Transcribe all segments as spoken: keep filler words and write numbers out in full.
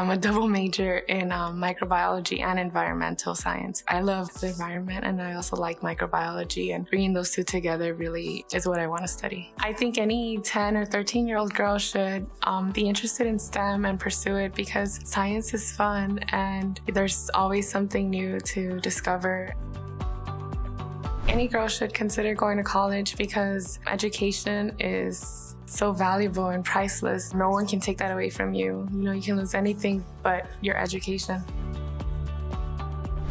I'm a double major in um, microbiology and environmental science. I love the environment and I also like microbiology, and bringing those two together really is what I want to study. I think any ten or thirteen year old girl should um, be interested in STEM and pursue it, because science is fun and there's always something new to discover. Any girl should consider going to college because education is so valuable and priceless. No one can take that away from you. You know, you can lose anything but your education.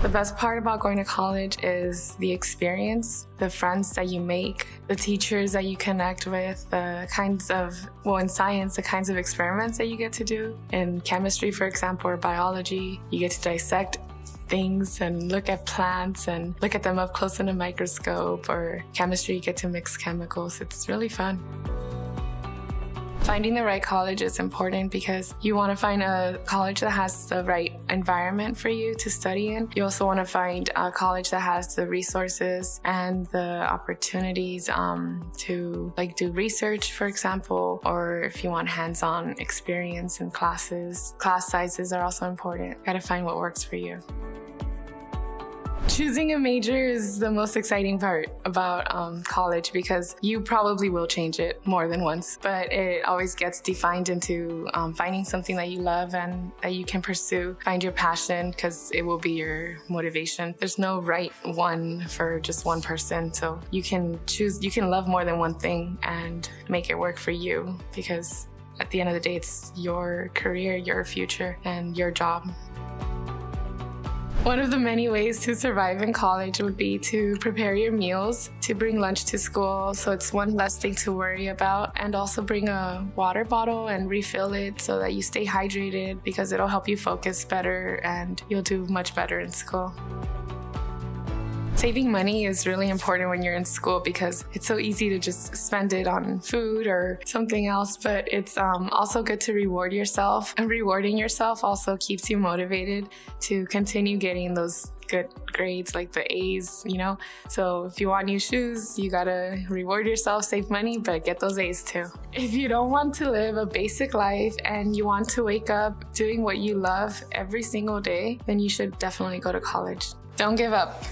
The best part about going to college is the experience, the friends that you make, the teachers that you connect with, the kinds of, well, in science, the kinds of experiments that you get to do. In chemistry, for example, or biology, you get to dissect things and look at plants and look at them up close in a microscope. Or chemistry, you get to mix chemicals. It's really fun. Finding the right college is important because you want to find a college that has the right environment for you to study in. You also want to find a college that has the resources and the opportunities um, to like do research, for example, or if you want hands-on experience in classes. Class sizes are also important. You gotta find what works for you. Choosing a major is the most exciting part about um, college, because you probably will change it more than once, but it always gets defined into um, finding something that you love and that you can pursue. Find your passion, because it will be your motivation. There's no right one for just one person, so you can choose, you can love more than one thing and make it work for you, because at the end of the day, it's your career, your future, and your job. One of the many ways to survive in college would be to prepare your meals, to bring lunch to school so it's one less thing to worry about, and also bring a water bottle and refill it so that you stay hydrated, because it'll help you focus better and you'll do much better in school. Saving money is really important when you're in school, because it's so easy to just spend it on food or something else, but it's um, also good to reward yourself. And rewarding yourself also keeps you motivated to continue getting those good grades, like the A's, you know? So if you want new shoes, you gotta reward yourself, save money, but get those A's too. If you don't want to live a basic life and you want to wake up doing what you love every single day, then you should definitely go to college. Don't give up.